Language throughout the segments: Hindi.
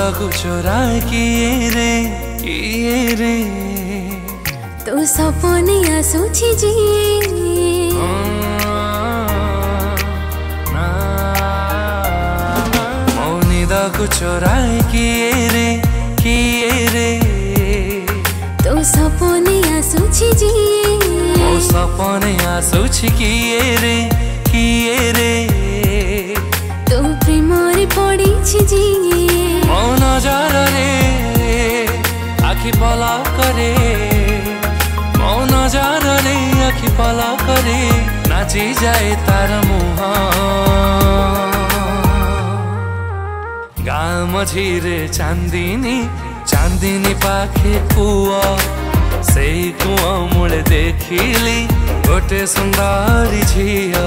सब चुरा किए रे तो सपने आसूची जी मौनी दागु चुरा किए रे तो सपने आसूची जी ओ सपने आसूची किए रे तो प्रेम रे पड़ी छी जी मौन जारा रे आखी पला करे मौन जारा रे आखी पला करे नाची जाए तारा मुहा गाँ मझिरे चांदिनी चांदिनी पाखे कुआ से कुआ मुड़े देखिली गोटे सुंदरी झिया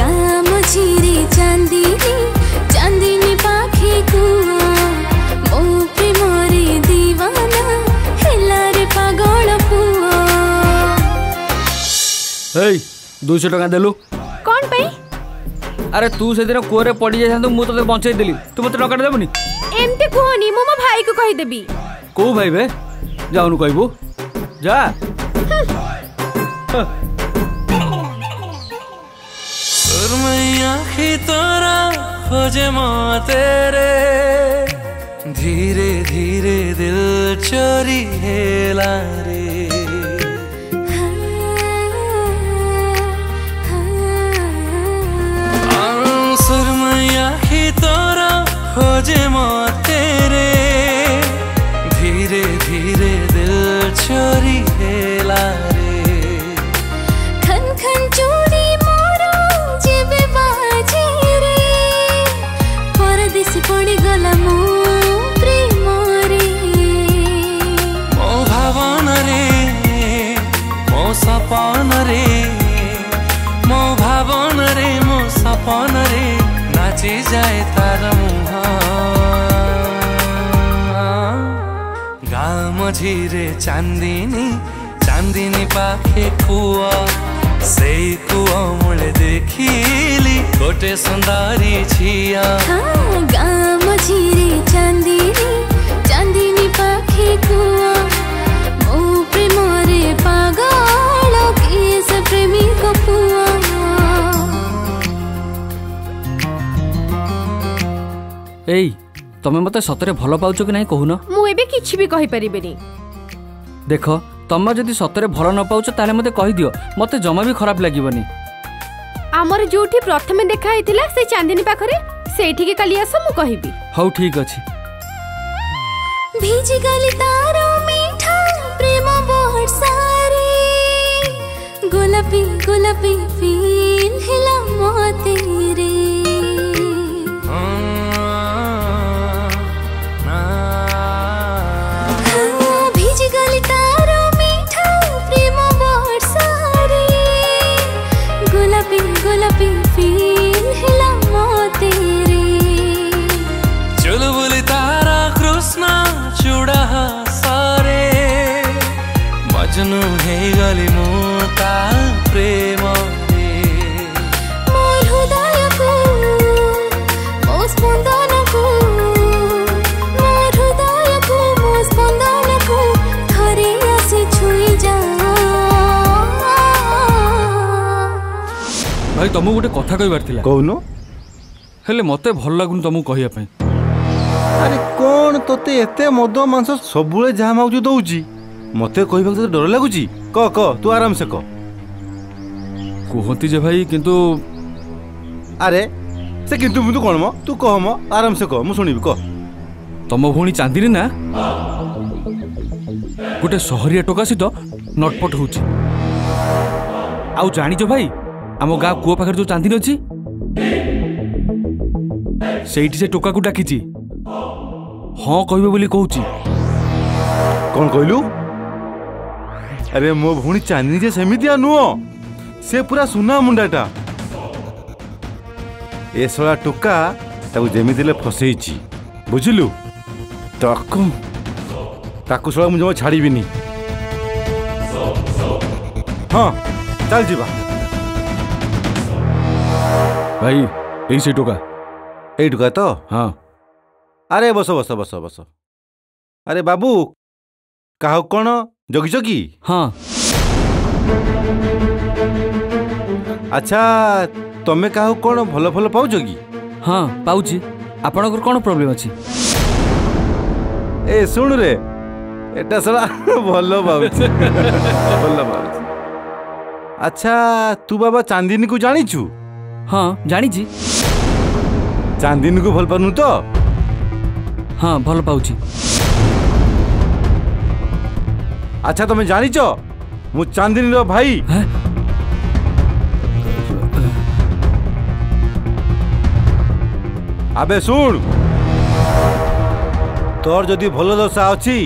गाँ मझिरे चांदिनी चांदिनी पाखे कुआ ओ प्रेम रे दीवाना हेला रे पागल पुआ एई 200 टका देलु कोन पई अरे तू से दिन कोरे पड़ी जाय तो मु तो बंचाई देली तू मते टका देबनी एमते कोनी मो मो भाई को कहि देबी को भाई बे जाउनु कहबो जा और मैं आखी तोरा खोजे म तेरे धीरे धीरे दिल चोरी हेला रे सुरमैया ही तोरा खोजे म तेरे धीरे धीरे दिल चोरी हेला रे खन खन चोरी मोरो जेबे बाजे रे परदेसी पड़ी गला मो प्रेम रे मो भावन रे मो सपन रे मो भावन रे मो सपन रे नाची जाए तारा मुहा गाँ मझिरे चांदिनी चांदिनी पाखे कुआ से कुआ मुड़े देखिली गोटे सुंदरी झिया गाँ मझिरे चांदिनी चांदिनी पाखे कुआ ओ प्रेम रे पागल के से प्रेमी को पुआ एई तमे मते सतरे भल पाउछ कि नाही कहू न मु एबे किछि भी कहि परिबे नी देखो तम्मा जदी सतरे भल न पाउछ ताले मते कहि दियो मते जमा भी खराब लागिबनी आमर जोठी प्रथमे देखा हेतिला से चांदिनी पाखरे सेठी के काली आसो मु कहिबी हौ ठीक अछि भीजी गली तारो मीठा प्रेम बोर सारे गुलाबी गुलाबी फील हिला मोते रे चुलबुल तारा कृष्णा चूड़ा सारे मजनू है गली मोता प्रेम मोर हृदय को मो स्पंदन को मोर हृदय को मो स्पंदन को धरे आसी छुई जा भाई तुम गोटे कथा कहिबार कहून हेले मते भल लागुन तुम कहिया पई अरे कोन तोते एते मद मांस सबुले जा माउजु दउजी मते कहिबा त डर लागुजी क क तू आराम से क कोहती जे भाई किंतु अरे से किंतु मु कोन म तू कह म आराम से क मु सुनिबी क तुम भूणी चांदिनी ना गोटे शहरिया टोका सित नटपट होउची आउ जानि जो भाई आम गाँ कूआ पाखे जो चांदिनी अच्छी से टोका को डाकी हाँ कहबे बोली कहूची कौन कहलु अरे मो भूणी चांदिनी जे सेमितिया नुओ से पूरा सुना मुंडाटा ए सला टोका ताकू जेमितिले फसैची बुझिलु ताकू ताकू सला मु जमा छाड़ीबिनी हाँ चल जीवा भाई यही से टोका एटका तो हाँ अरे बसो बसो बसो बसो। अरे बाबू काह कौन जगिच कि? हाँ। अच्छा तुम्हें काह कौन भल भल पाऊ कि? हाँ पाऊँ। आपणकर कौन प्रॉब्लम अच्छी? ए सुन रे एटा साला भल पाऊँ भल पाऊँ। अच्छा तू बाबा चांदनी को जानी छु? हाँ जानी जी। चांदनी को भल पानु तो? हाँ भल पाऊँ। अच्छा तुम्हें जानी चो मु चांदनी रो भाई है? अबे सुन तोर जदि भल दशा अच्छी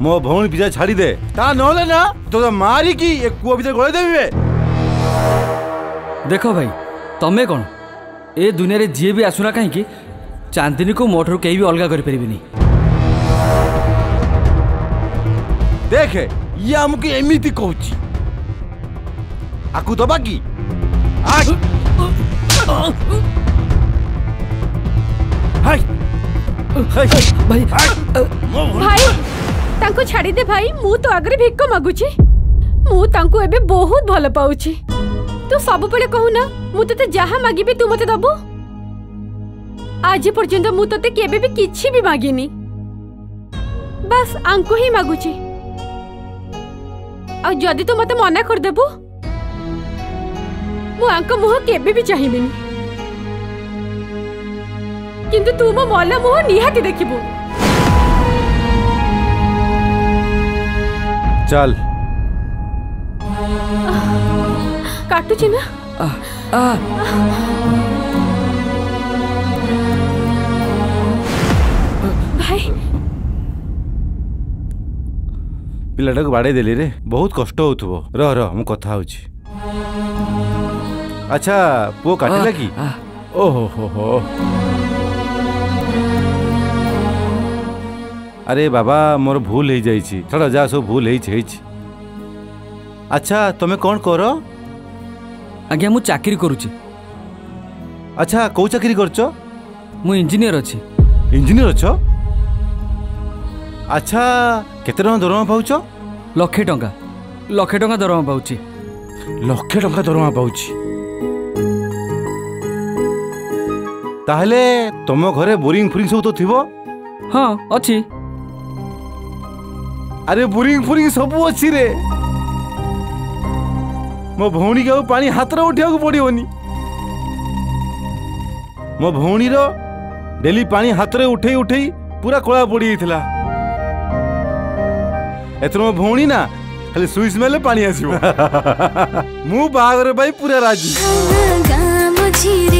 मो भौणी पिछा छाड़ी दे ता नले ना तो मारिकी ए कूआ भीतर गले देबे। देखो भाई तमें कौन ए दुनिया रे जी भी आसुना कहीं चांदनी को मोटर कहीं भी अलग कर परिबे नी। देखे ये आमुके एमिति कहूची आकु दबा कि तांको छाड़ी दे भाई। मु तो आगरे भिक मागुची मु तांको एबे बहुत भल पाउची। तू सब बेले कहू ना मु तते जहा मागिबे तू मते दबो। आज पर्यंत मु तते केबे भी किछि भी मागिनी बस आंको ही मागुची। और जदि तू मते मना कर देबू मु आंको मुह केबे भी चाहिबिनी किंतु तू मो मोला मुह निहाती देखिबू। चल काटुची ना आ, आ, भाई पिलाटा को बाड़े देली रे बहुत कष्ट होतबो। रह रह हम कथा होची। अच्छा पो काटिला की? ओहो हो हो। अरे बाबा मोर भूल हो जाइए छाड़ा जा सब भूल हो। अच्छा तुम्हें कौन कर? आज्ञा मु चाकरी करुची। अच्छा कौ चाकरी करचो? मु इंजीनियर अच्छी। इंजीनियर अच्छो? अच्छा केते टका दरमा पाउछ? लक्षे टका। लक्षे टका दरमा पाउची। लक्षे टका दरमा पाउची। ताहले तुम घरे बोरिंग फुरिंग सब तो थिबो? हाँ अच्छी। अरे बोरिंग फुरिंग सब अच्छी रे मो भौणी के पानी हाथ रे उठा पड़ोनी। मो भौणी रो डेली पानी हाथ रे उठे उठे पूरा कोला पड़ी जाइथिला। एतरो मो भौणी ना खाली स्विच मेले पानी आसीबो। मु बागर भाई पूरा राजी।